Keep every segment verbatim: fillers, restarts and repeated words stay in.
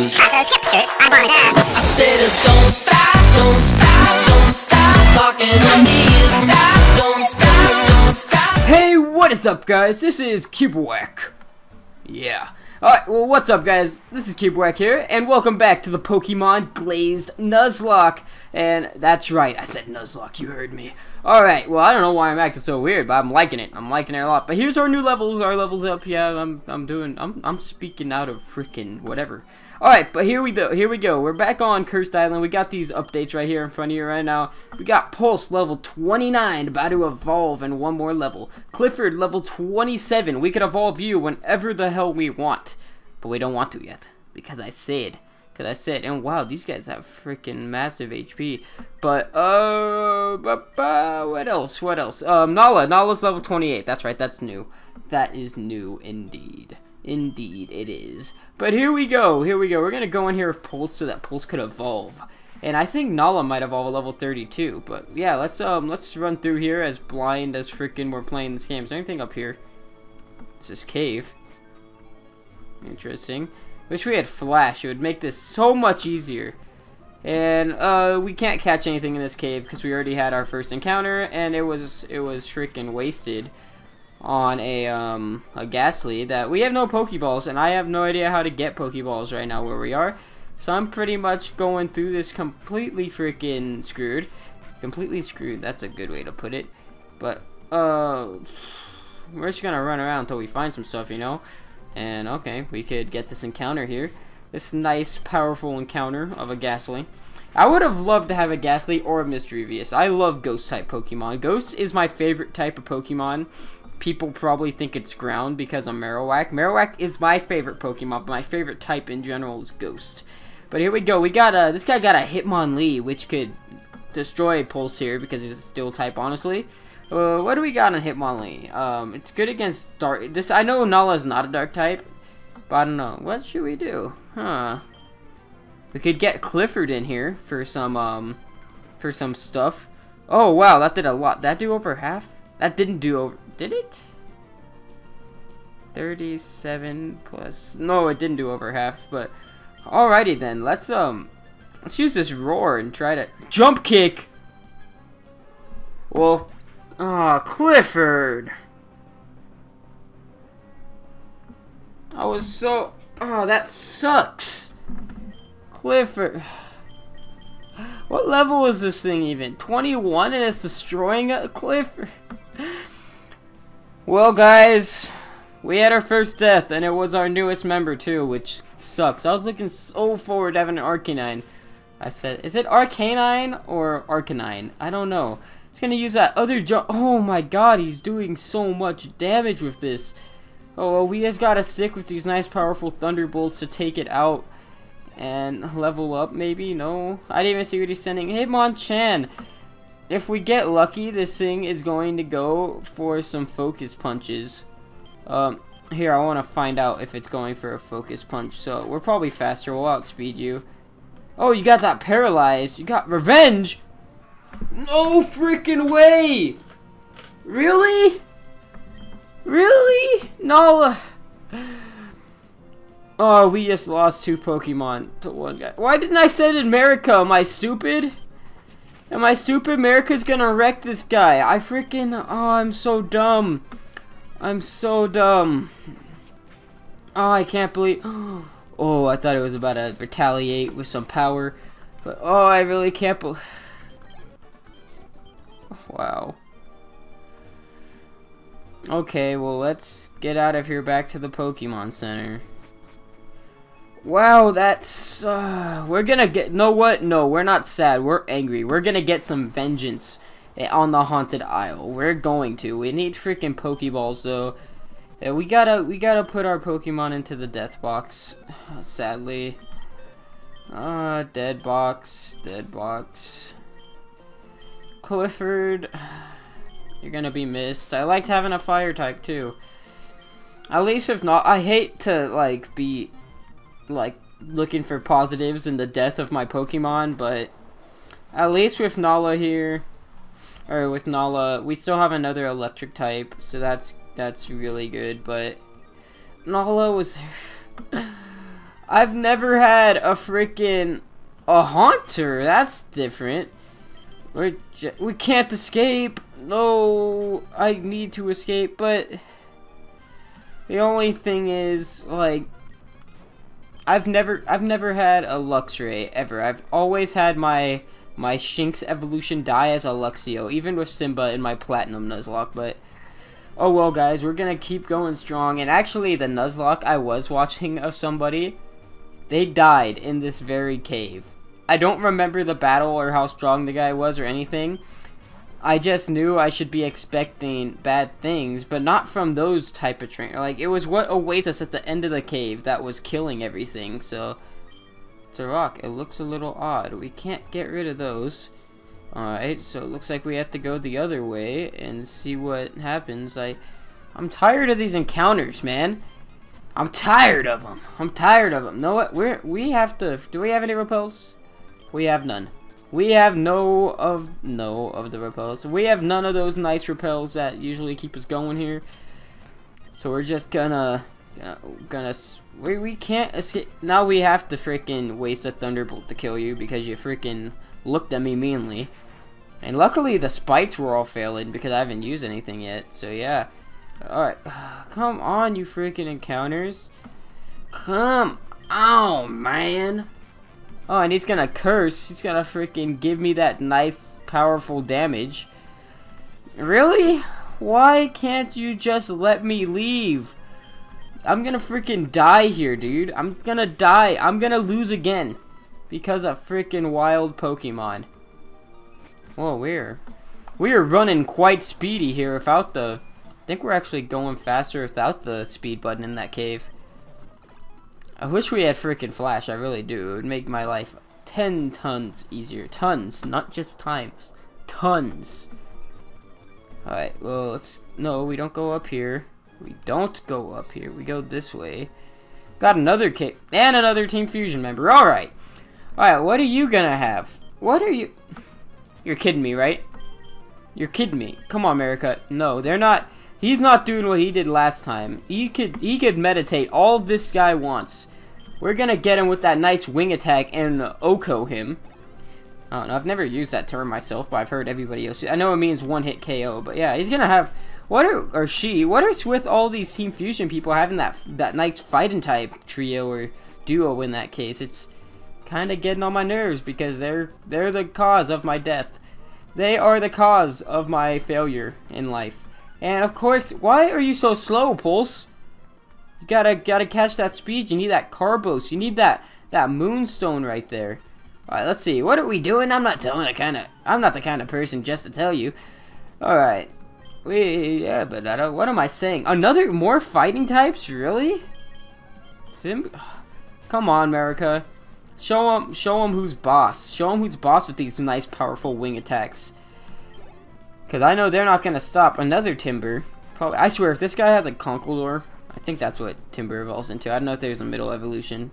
At those hipsters, I wanna dance. I said, don't stop, don't stop, don't stop talking to me. Stop, don't stop, don't stop. Hey, what is up, guys? This is Cubwack. Yeah. Alright, well, what's up, guys? This is Cubwack here, and welcome back to the Pokemon Glazed Nuzlocke. And that's right, I said Nuzlocke, you heard me. Alright, well, I don't know why I'm acting so weird, but I'm liking it. I'm liking it a lot. But here's our new levels. Our level's up. Yeah, I'm I'm doing I'm I'm speaking out of freaking whatever. Alright, but here we go. Here we go. We're back on Cursed Island. We got these updates right here in front of you right now. We got Pulse level twenty-nine, about to evolve in one more level. Clifford level twenty-seven. We could evolve you whenever the hell we want. But we don't want to yet. Because I said. Because I said. And wow, these guys have freaking massive H P. But, uh, but, uh, what else? What else? Um, Nala. Nala's level twenty-eight. That's right. That's new. That is new indeed. Indeed it is. But here we go, here we go. We're gonna go in here with Pulse so that Pulse could evolve. And I think Nala might evolve at level thirty-two, but yeah, let's um let's run through here as blind as freaking we're playing this game. Is there anything up here? It's this cave. Interesting. Wish we had Flash, it would make this so much easier. And uh we can't catch anything in this cave because we already had our first encounter and it was it was freaking wasted on a um a Ghastly that we have no Pokeballs, and I have no idea how to get Pokeballs right now where we are, so I'm pretty much going through this completely freaking screwed completely screwed that's a good way to put it. But uh we're just gonna run around until we find some stuff, you know. And okay, we could get this encounter here, this nice powerful encounter of a Ghastly. I would have loved to have a Ghastly or a Misdreavus. I love ghost type Pokemon. Ghost is my favorite type of Pokemon. People probably think it's ground because I'm Marowak. Marowak is my favorite Pokemon, but my favorite type in general is Ghost. But here we go. We got a, this guy got a Hitmonlee, which could destroy Pulse here because he's a Steel type, honestly. Uh, what do we got on Hitmonlee? Um, it's good against Dark. This I know Nala is not a Dark type, but I don't know. What should we do? Huh? We could get Clifford in here for some um, for some stuff. Oh wow, that did a lot. That do over half. That didn't do over. Did it? thirty-seven plus. No, it didn't do over half. But alrighty then. Let's um, let's use this roar and try to jump kick. Well, ah, oh, Clifford. I was so. Oh, that sucks. Clifford. What level is this thing even? twenty-one, and it's destroying a Clifford. Well, guys, we had our first death, and it was our newest member, too, which sucks. I was looking so forward to having an Arcanine. I said, is it Arcanine or Arcanine? I don't know. It's going to use that other jump. Oh, my God, he's doing so much damage with this. Oh, well, we just got to stick with these nice, powerful Thunderbolts to take it out. And level up, maybe? No. I didn't even see what he's sending. Hitmonchan. If we get lucky, this thing is going to go for some focus punches. Um, here, I want to find out if it's going for a focus punch. So, we're probably faster. We'll outspeed you. Oh, you got that paralyzed. You got revenge. No freaking way. Really? Really? No. Oh, we just lost two Pokemon to one guy. Why didn't I send in Marika? Am I stupid? Am I stupid? Marika's gonna wreck this guy. I freaking... Oh, I'm so dumb. I'm so dumb. Oh, I can't believe... Oh, I thought it was about to retaliate with some power. But, oh, I really can't believe... Wow. Okay, well, let's get out of here back to the Pokemon Center. Wow, that's uh, we're gonna get no what no we're not sad, we're angry. We're gonna get some vengeance on the Haunted Isle. We're going to. We need freaking Pokeballs though. Yeah, we gotta we gotta put our Pokemon into the death box, sadly. Uh dead box, dead box. Clifford, you're gonna be missed. I liked having a fire type too. At least if not, I hate to like be like looking for positives in the death of my Pokemon, but at least with Nala here, or with Nala, we still have another electric type, so that's that's really good. But Nala was I've never had a freaking a haunter. That's different. We're j we can't escape. No, I need to escape, but the only thing is, like, I've never I've never had a Luxray ever. I've always had my my Shinx evolution die as a Luxio, even with Simba in my Platinum Nuzlocke. But oh well, guys, we're gonna keep going strong. And actually, the Nuzlocke I was watching of somebody, they died in this very cave. I don't remember the battle or how strong the guy was or anything. I just knew I should be expecting bad things, but not from those type of trainers. Like, it was what awaits us at the end of the cave that was killing everything, so... Zoroark, it looks a little odd. We can't get rid of those. Alright, so it looks like we have to go the other way and see what happens. I, I'm tired of these encounters, man. I'm tired of them. I'm tired of them. Know what? We're, we have to... Do we have any repels? We have none. We have no of no of the repels. We have none of those nice repels that usually keep us going here. So we're just gonna gonna we we can't escape. Now we have to freaking waste a thunderbolt to kill you because you freaking looked at me meanly. And luckily the spites were all failing because I haven't used anything yet. So yeah. All right, come on, you freaking encounters. Come on, man. Oh, and he's gonna curse. He's gonna freaking give me that nice, powerful damage. Really? Why can't you just let me leave? I'm gonna freaking die here, dude. I'm gonna die. I'm gonna lose again. Because of freaking wild Pokemon. Whoa, we're... We're running quite speedy here without the... I think we're actually going faster without the speed button in that cave. I wish we had freaking Flash, I really do. It would make my life ten tons easier. Tons, not just times. Tons. Alright, well, let's... No, we don't go up here. We don't go up here. We go this way. Got another cave. And another Team Fusion member. Alright. Alright, what are you gonna have? What are you... You're kidding me, right? You're kidding me. Come on, America. No, they're not... He's not doing what he did last time. He could he could meditate all this guy wants. We're gonna get him with that nice wing attack and Oko him. I don't know, I've never used that term myself, but I've heard everybody else. I know it means one hit K O, but yeah, he's gonna have what are or she, what is with all these Team Fusion people having that that nice fighting type trio or duo in that case? It's kinda getting on my nerves because they're they're the cause of my death. They are the cause of my failure in life. And of course, why are you so slow, Pulse? You gotta gotta catch that speed. You need that Carbos. You need that that Moonstone right there. All right, let's see. What are we doing? I'm not telling the kind of I'm not the kind of person just to tell you. All right. We yeah, but I don't, what am I saying? Another more fighting types, really? Sim, come on, America. Show 'em show 'em who's boss. Show 'em who's boss with these nice, powerful wing attacks. Because I know they're not going to stop. Another Timber. Probably, I swear, if this guy has a Conkeldurr, I think that's what Timber evolves into. I don't know if there's a middle evolution.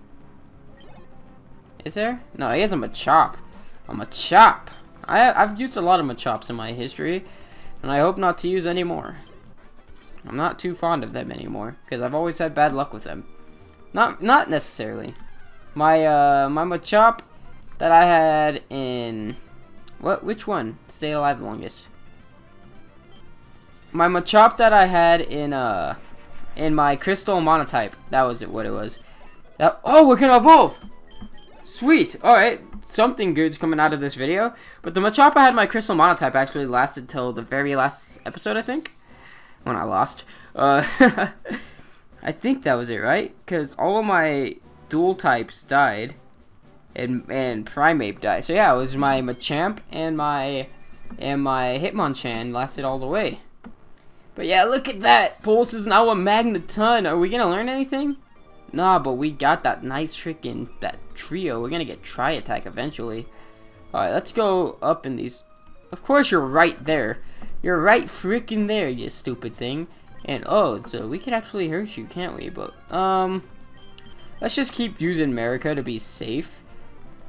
Is there? No, he has a Machop. A Machop. I, I've used a lot of Machops in my history, and I hope not to use any more. I'm not too fond of them anymore, because I've always had bad luck with them. Not not necessarily. My, uh, my Machop that I had in... What? Which one stayed alive longest? My Machop that I had in uh in my Crystal Monotype, that was it what it was. That oh, we're gonna evolve. Sweet. All right, something good's coming out of this video. But the Machop I had in my Crystal Monotype actually lasted till the very last episode, I think, when I lost. Uh, I think that was it, right? Because all of my dual types died, and and Primeape died. So yeah, it was my Machamp and my and my Hitmonchan lasted all the way. But yeah, look at that! Pulse is now a Magneton! Are we gonna learn anything? Nah, but we got that nice freaking, that trio. We're gonna get Tri-Attack eventually. Alright, let's go up in these... Of course you're right there. You're right freaking there, you stupid thing. And oh, so we could actually hurt you, can't we? But, um... let's just keep using America to be safe.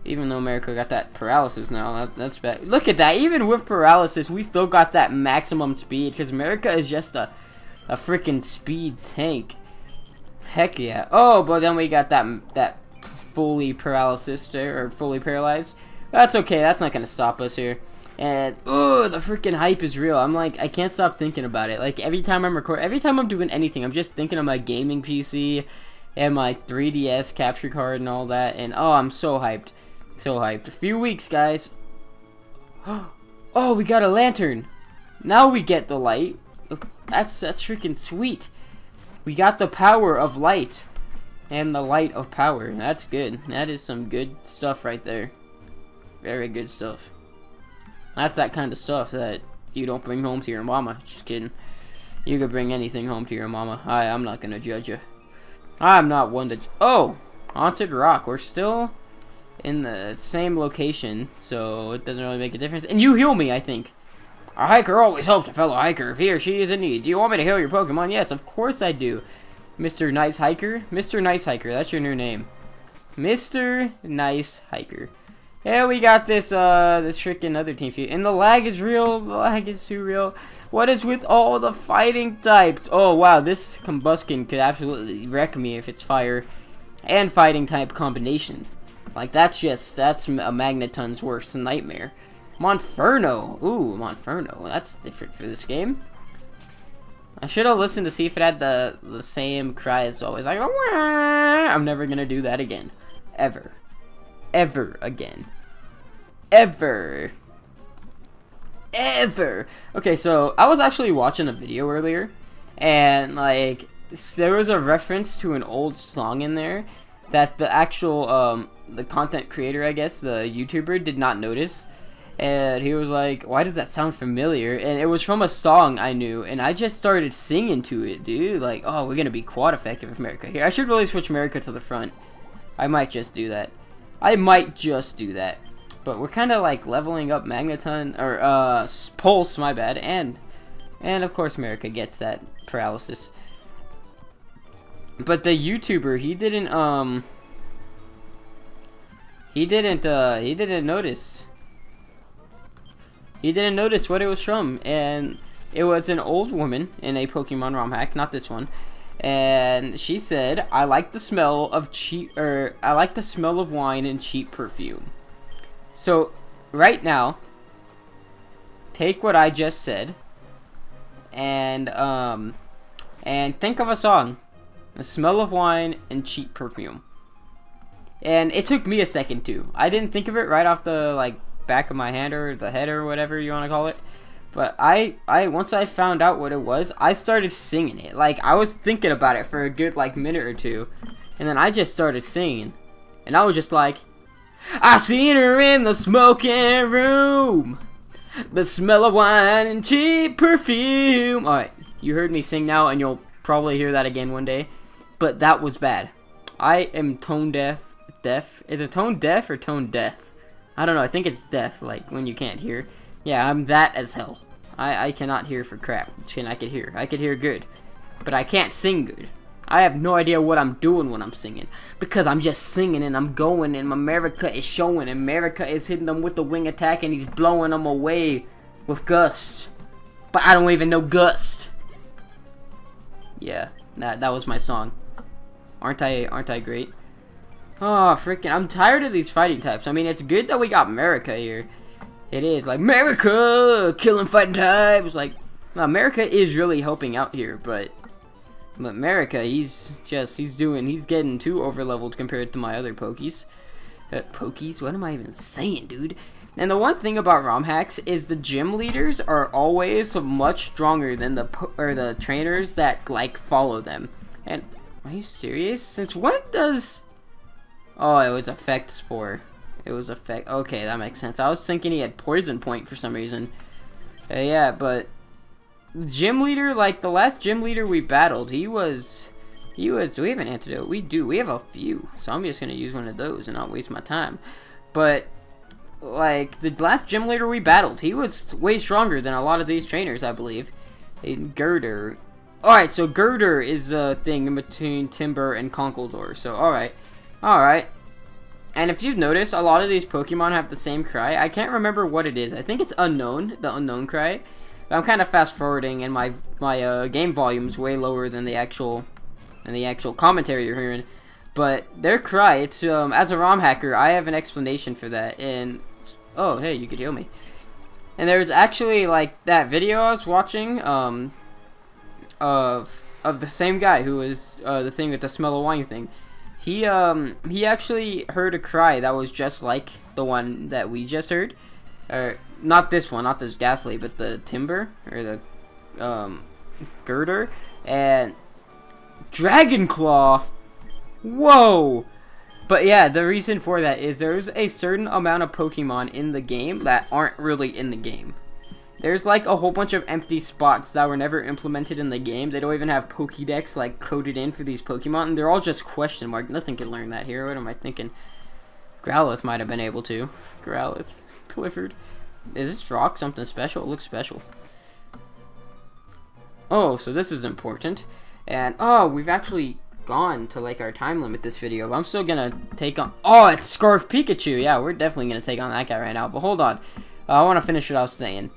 Even though America got that paralysis now, that, that's bad. Look at that. Even with paralysis, we still got that maximum speed because America is just a, a freaking speed tank. Heck yeah. Oh, but then we got that that fully paralysis there, or fully paralyzed. That's okay, that's not gonna stop us here. And oh, the freaking hype is real. I'm like, I can't stop thinking about it. Like every time I'm record, every time I'm doing anything, I'm just thinking of my gaming P C and my three D S capture card and all that. And oh, I'm so hyped, so hyped. A few weeks, guys. Oh, we got a lantern. Now we get the light. That's that's freaking sweet. We got the power of light, and the light of power. That's good. That is some good stuff right there. Very good stuff. That's that kind of stuff that you don't bring home to your mama. Just kidding. You could bring anything home to your mama. I, I'm not gonna judge you. I'm not one to. Oh, haunted rock. We're still in the same location, so it doesn't really make a difference. And you heal me, I think. A hiker always helps a fellow hiker if he or she is in need. Do you want me to heal your Pokemon? Yes, of course I do. Mister Nice Hiker? Mister Nice Hiker, that's your new name. Mister Nice Hiker. Yeah, we got this, uh, this frickin' other team feud. And the lag is real. The lag is too real. What is with all the fighting types? Oh, wow, this Combustion could absolutely wreck me if it's fire and fighting type combination. Like, that's just, that's a Magneton's worst nightmare. Monferno. Ooh, Monferno. That's different for this game. I should have listened to see if it had the, the same cry as always. Like, I'm never going to do that again. Ever. Ever again. Ever. Ever. Okay, so I was actually watching a video earlier. And, like, there was a reference to an old song in there that the actual, um, the content creator, I guess, the YouTuber did not notice. And he was like, why does that sound familiar? And it was from a song I knew, and I just started singing to it, dude. Like, oh, we're gonna be quad effective with America here. I should really switch America to the front. I might just do that. I might just do that. But we're kind of like leveling up Magneton, or uh, Pulse, my bad. And, and of course America gets that paralysis. But the YouTuber, he didn't, um, he didn't, uh, he didn't notice. He didn't notice what it was from, and it was an old woman in a Pokemon ROM hack, not this one. And she said, "I like the smell of cheap, or I like the smell of wine and cheap perfume." So, right now, take what I just said, and um, and think of a song, "The Smell of Wine and Cheap Perfume." And it took me a second too. I didn't think of it right off the like. back of my hand, or the head, or whatever you want to call it, but I, I once I found out what it was, I started singing it. Like, I was thinking about it for a good like minute or two, and then I just started singing, and I was just like, I seen her in the smoking room, the smell of wine and cheap perfume. All right, you heard me sing now, and you'll probably hear that again one day, but that was bad. I am tone deaf. Deaf is it tone deaf or tone deaf? I don't know, I think it's deaf, like, when you can't hear. Yeah, I'm that as hell. I, I cannot hear for crap. I could hear. I could hear good. But I can't sing good. I have no idea what I'm doing when I'm singing. Because I'm just singing and I'm going and America is showing. America is hitting them with the wing attack and he's blowing them away with gust. But I don't even know gust. Yeah, that, that was my song. Aren't I, aren't I great? Oh, freaking, I'm tired of these fighting types. I mean, it's good that we got America here. It is, like, America, killing fighting types. Like, America is really helping out here, but, but America, he's just, he's doing, he's getting too overleveled compared to my other Pokies. Uh, Pokies? What am I even saying, dude? And the one thing about ROM hacks is the gym leaders are always much stronger than the, po or the trainers that, like, follow them. And, are you serious? Since when does... Oh, it was Effect Spore. It was Effect... Okay, that makes sense. I was thinking he had Poison Point for some reason. Uh, yeah, but... Gym Leader, like, the last Gym Leader we battled, he was... He was... Do we have an antidote? We do. We have a few. So I'm just gonna use one of those and not waste my time. But, like, the last Gym Leader we battled, he was way stronger than a lot of these trainers, I believe. In Girder. Alright, so Girder is a thing in between Timber and Conkeldurr. So, alright. Alright, and if you've noticed, a lot of these Pokemon have the same cry. I can't remember what it is. I think it's unknown, the unknown cry. But I'm kind of fast forwarding, and my my uh, game volume's way lower than the actual, than the actual commentary you're hearing. But their cry, it's, um, as a ROM hacker, I have an explanation for that, and, oh, hey, you could heal me. And there's actually, like, that video I was watching, um, of, of the same guy who was, uh, the thing with the smell of wine thing. He, um, he actually heard a cry that was just like the one that we just heard. Or, not this one, not this ghastly, but the timber, or the, um, girder, and Dragonclaw! Whoa! But yeah, the reason for that is there's a certain amount of Pokemon in the game that aren't really in the game. There's like a whole bunch of empty spots that were never implemented in the game. They don't even have Pokédex like coded in for these Pokemon, and they're all just question mark. Nothing can learn that here. What am I thinking? Growlithe might have been able to. Growlithe. Clifford. Is this rock something special? It looks special. Oh, so this is important. And oh, we've actually gone to like our time limit this video, but I'm still gonna take on, oh, it's Scarf Pikachu. Yeah, we're definitely gonna take on that guy right now, but hold on, uh, I want to finish what I was saying.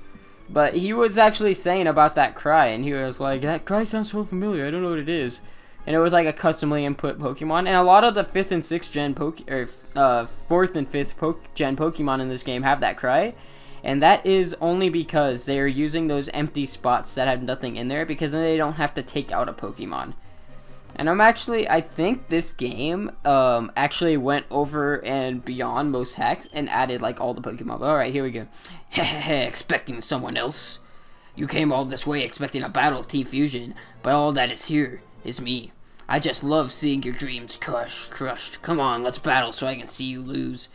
But he was actually saying about that cry, and he was like, that cry sounds so familiar, I don't know what it is. And it was like a customly input Pokemon, and a lot of the fifth and sixth gen poke or uh fourth and fifth poke gen Pokemon in this game have that cry. And that is only because they are using those empty spots that have nothing in there, because then they don't have to take out a Pokemon. And I'm actually, I think this game um, actually went over and beyond most hacks and added like all the Pokemon. Alright, here we go. Expecting someone else? You came all this way expecting a battle of Team Fusion, but all that is here is me. I just love seeing your dreams crushed. crushed. Come on, let's battle so I can see you lose.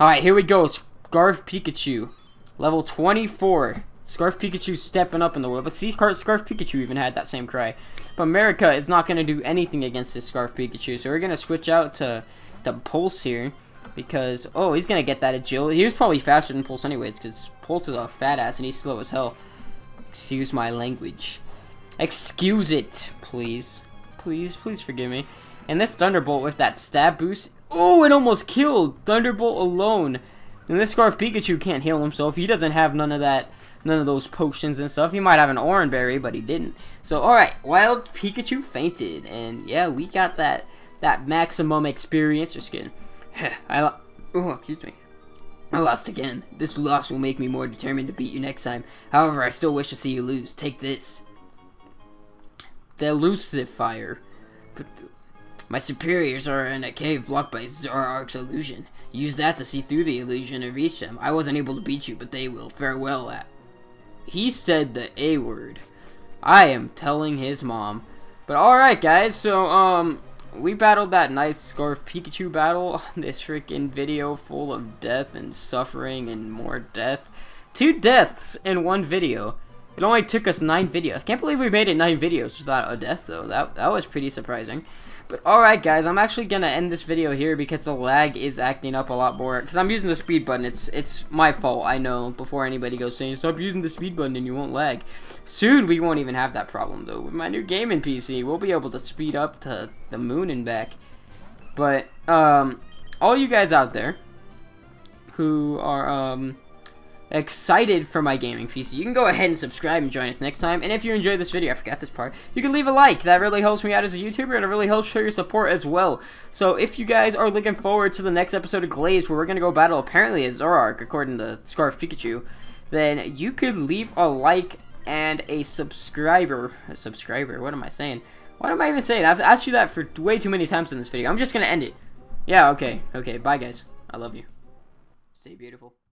Alright, here we go. Scarf Pikachu. Level twenty-four. Scarf Pikachu stepping up in the world. But see, Scarf Pikachu even had that same cry. But America is not going to do anything against this Scarf Pikachu. So we're going to switch out to the Pulse here. Because, oh, he's going to get that agility. He was probably faster than Pulse anyways. Because Pulse is a fat ass and he's slow as hell. Excuse my language. Excuse it, please. Please, please forgive me. And this Thunderbolt with that stab boost. Oh, it almost killed Thunderbolt alone. And this Scarf Pikachu can't heal himself. He doesn't have none of that, none of those potions and stuff. He might have an Oran Berry, but he didn't. So, alright, Wild Pikachu fainted. And, yeah, we got that that maximum experience. Just kidding. I lo oh, excuse me. I lost again. This loss will make me more determined to beat you next time. However, I still wish to see you lose. Take this. Delucifier. But th my superiors are in a cave blocked by Zoroark's illusion. Use that to see through the illusion and reach them. I wasn't able to beat you, but they will. Farewell. At. He said the A word. I am telling his mom. But alright, guys. So, um, we battled that nice Scarf Pikachu battle on this freaking video full of death and suffering and more death. Two deaths in one video. It only took us nine videos. I can't believe we made it nine videos without a death, though. That, that was pretty surprising. But alright guys, I'm actually going to end this video here because the lag is acting up a lot more. Because I'm using the speed button. It's it's my fault, I know, before anybody goes saying, stop using the speed button and you won't lag. Soon we won't even have that problem though. With my new gaming P C, we'll be able to speed up to the moon and back. But, um, all you guys out there who are, um... excited for my gaming P C, you can go ahead and subscribe and join us next time. And if you enjoyed this video, I forgot this part, you can leave a like. That really helps me out as a YouTuber, and it really helps show your support as well. So if you guys are looking forward to the next episode of Glazed, where we're gonna go battle apparently as Zoroark according to Scarf Pikachu, then you could leave a like and a subscriber a subscriber what am I saying what am I even saying I've asked you that for way too many times in this video. I'm just gonna end it. Yeah, okay okay, bye guys, I love you, stay beautiful.